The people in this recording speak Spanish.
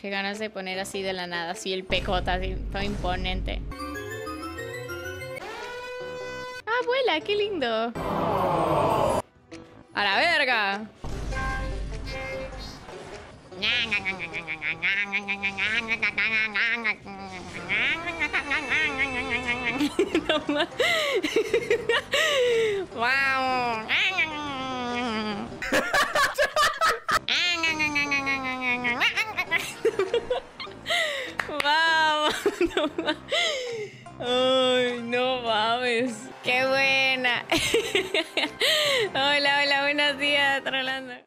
Qué ganas de poner así de la nada, así el pecota, así todo imponente. ¡Ah, vuela! ¡Qué lindo! ¡A la verga! No más. ¡Wow! ¡Wow! No más. ¡Ay, no mames! ¡Qué buena! Hola, hola, buenos días, Tralanda.